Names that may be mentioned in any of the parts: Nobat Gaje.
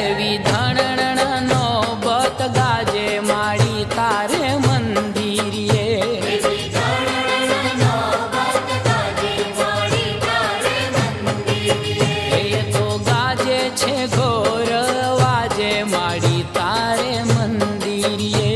देवी धनण नोबत गाजे माड़ी तारे मंदिरिये। ये तो गाजे छे घोर वाजे माड़ी तारे मंदिरिये।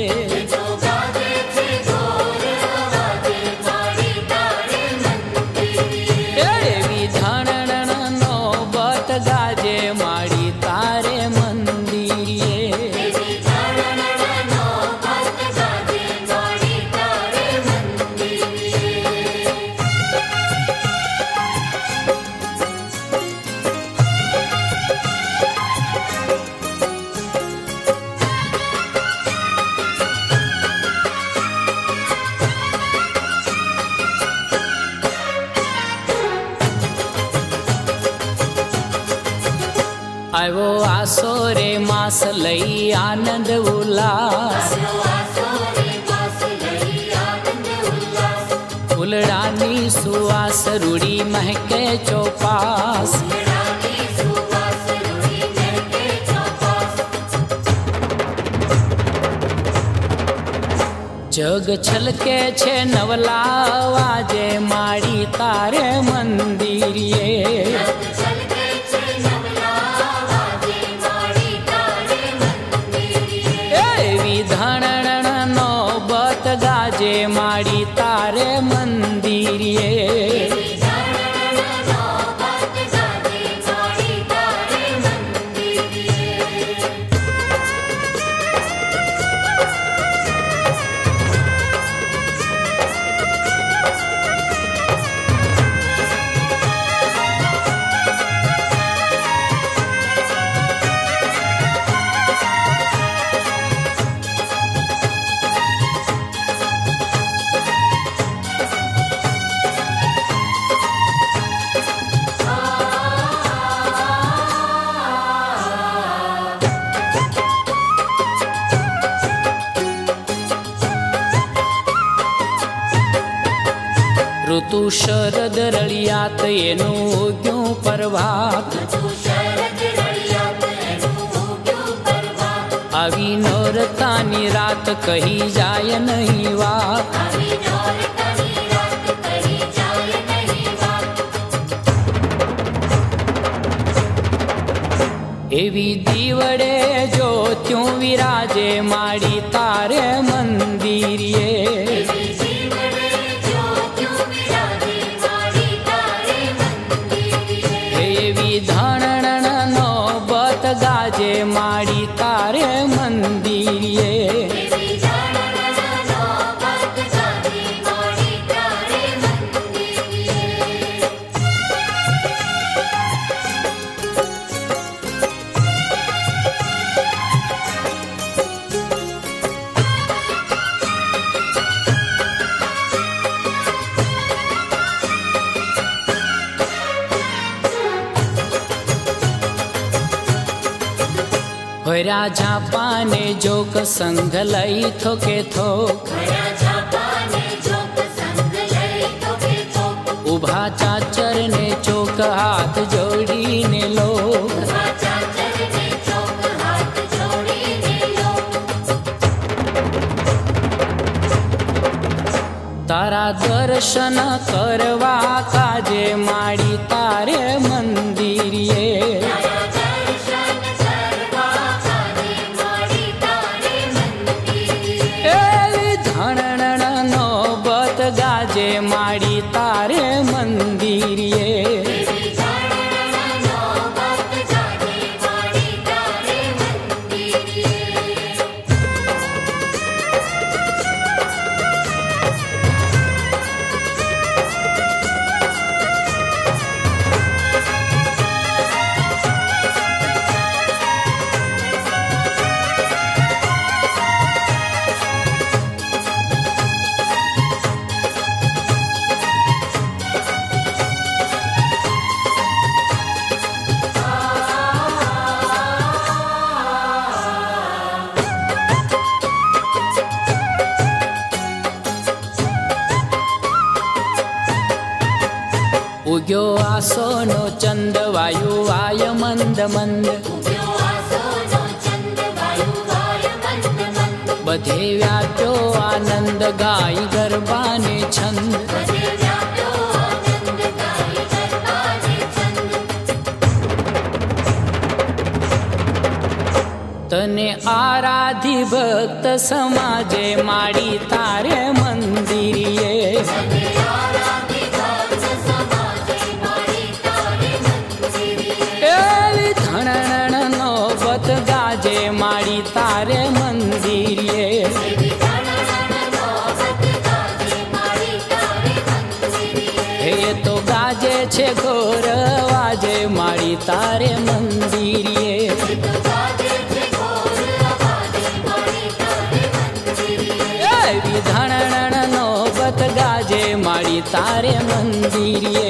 आवो आसो रे मास लई आनंद उल्लास, फुलडानी सुवास रूड़ी महके चौपास। जग छलके छे नवला वाजे माड़ी तारे मंदिरिये। गाजे माड़ी तारे मंदिरिये। ऋतु शरद रलियात एनु उग्युं पर्वात, आवी नोरतानी रात कही जाय नहीं वात। एवी दीवड़े जो त्यों विराजे माड़ी तारे मंदिरिये। गाजे माड़ी तारे मंदिरिये। भरा झापा ने जोक संग लई थोके थोक, उभा चाचर ने चोक हाथ जोड़ी ने लो। तारा दर्शन करवा काजे माड़ी तारे मंदिरिये। गाजे माड़ी तारे मंदिरिये। उग्यो आसो नो चंद वायु आय मंद मंद, વધે વ્યાપ્યો આનંદ ગાય ગરબાને છંદ। तने आराधी भक्त समाजे माड़ी तारे मंदिरिये, धनन नोबत गाजे माड़ी तारे मंदिरिये। हे तो गाजे छे घोर आवाजे माड़ी तारे मंदिरिये। धनन नोबत गाजे माड़ी तारे मंदिरिये।